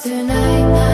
tonight.